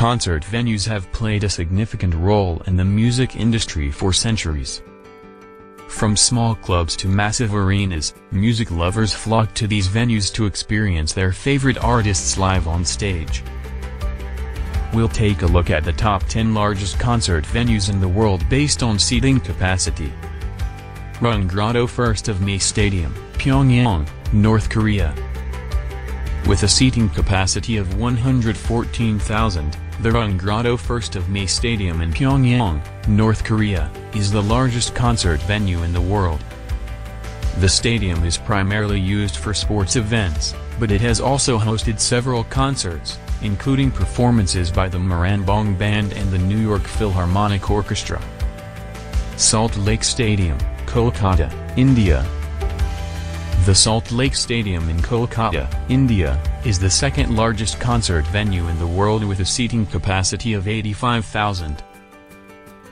Concert venues have played a significant role in the music industry for centuries. From small clubs to massive arenas, music lovers flock to these venues to experience their favorite artists live on stage. We'll take a look at the top 10 largest concert venues in the world based on seating capacity. Rungrado 1st of May Stadium, Pyongyang, North Korea. With a seating capacity of 114,000, the Rungrado 1st of May Stadium in Pyongyang, North Korea, is the largest concert venue in the world. The stadium is primarily used for sports events, but it has also hosted several concerts, including performances by the Moranbong Band and the New York Philharmonic Orchestra. Salt Lake Stadium, Kolkata, India. The Salt Lake Stadium in Kolkata, India, is the second largest concert venue in the world with a seating capacity of 85,000.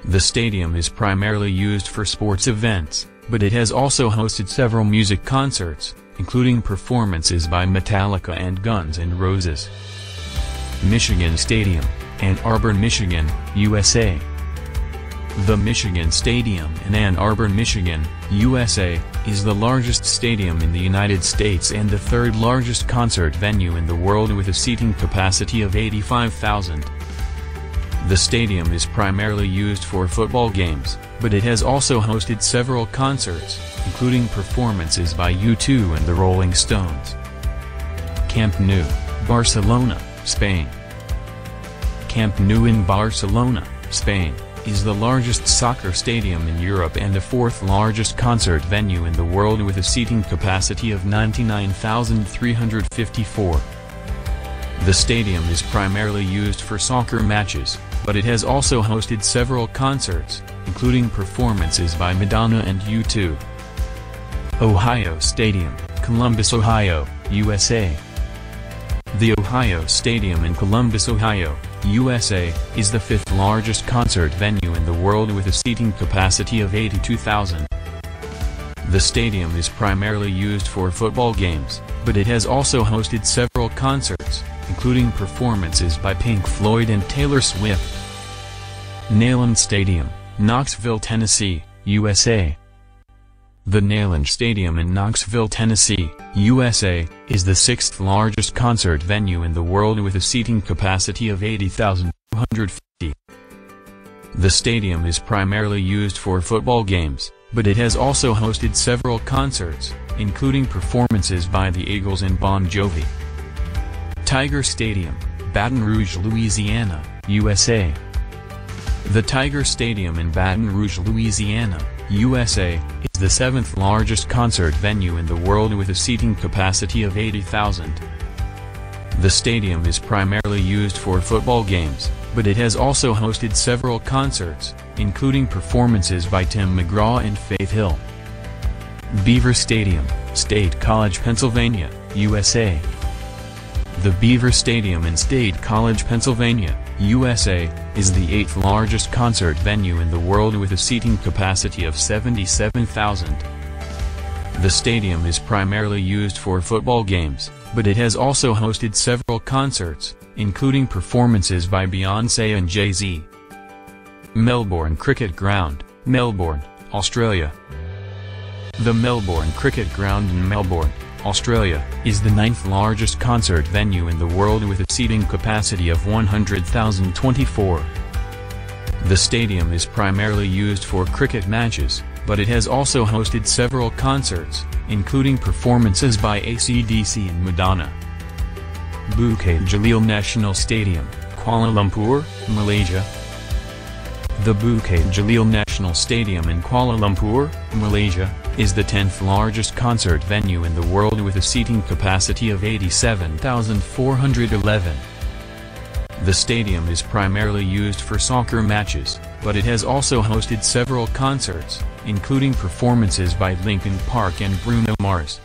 The stadium is primarily used for sports events, but it has also hosted several music concerts, including performances by Metallica and Guns N' Roses. Michigan Stadium, Ann Arbor, Michigan, USA. The Michigan Stadium in Ann Arbor, Michigan, USA, is the largest stadium in the United States and the third largest concert venue in the world with a seating capacity of 85,000. The stadium is primarily used for football games, but it has also hosted several concerts, including performances by U2 and the Rolling Stones. Camp Nou, Barcelona, Spain. Camp Nou in Barcelona, Spain, is the largest soccer stadium in Europe and the fourth largest concert venue in the world with a seating capacity of 99,354. The stadium is primarily used for soccer matches, but it has also hosted several concerts, including performances by Madonna and U2. Ohio Stadium, Columbus, Ohio, USA. The Ohio Stadium in Columbus, Ohio, USA, is the fifth largest concert venue in the world with a seating capacity of 82,000. The stadium is primarily used for football games, but it has also hosted several concerts, including performances by Pink Floyd and Taylor Swift. Neyland Stadium, Knoxville, Tennessee, USA. The Neyland Stadium in Knoxville, Tennessee, USA, is the sixth largest concert venue in the world with a seating capacity of 80,250. The stadium is primarily used for football games, but it has also hosted several concerts, including performances by the Eagles and Bon Jovi. Tiger Stadium, Baton Rouge, Louisiana, USA. The Tiger Stadium in Baton Rouge, Louisiana, USA, is the seventh largest concert venue in the world with a seating capacity of 80,000. The stadium is primarily used for football games, but it has also hosted several concerts, including performances by Tim McGraw and Faith Hill. Beaver Stadium, State College, Pennsylvania, USA. The Beaver Stadium in State College, Pennsylvania, USA, is the eighth largest concert venue in the world with a seating capacity of 77,000. The stadium is primarily used for football games, but it has also hosted several concerts, including performances by Beyoncé and Jay-Z. Melbourne Cricket Ground, Melbourne, Australia. The Melbourne Cricket Ground in Melbourne, Australia, is the ninth largest concert venue in the world with a seating capacity of 100,024. The stadium is primarily used for cricket matches, but it has also hosted several concerts, including performances by AC/DC and Madonna. Bukit Jalil National Stadium, Kuala Lumpur, Malaysia. The Bukit Jalil National Stadium in Kuala Lumpur, Malaysia, is the 10th largest concert venue in the world with a seating capacity of 87,411. The stadium is primarily used for soccer matches, but it has also hosted several concerts, including performances by Linkin Park and Bruno Mars.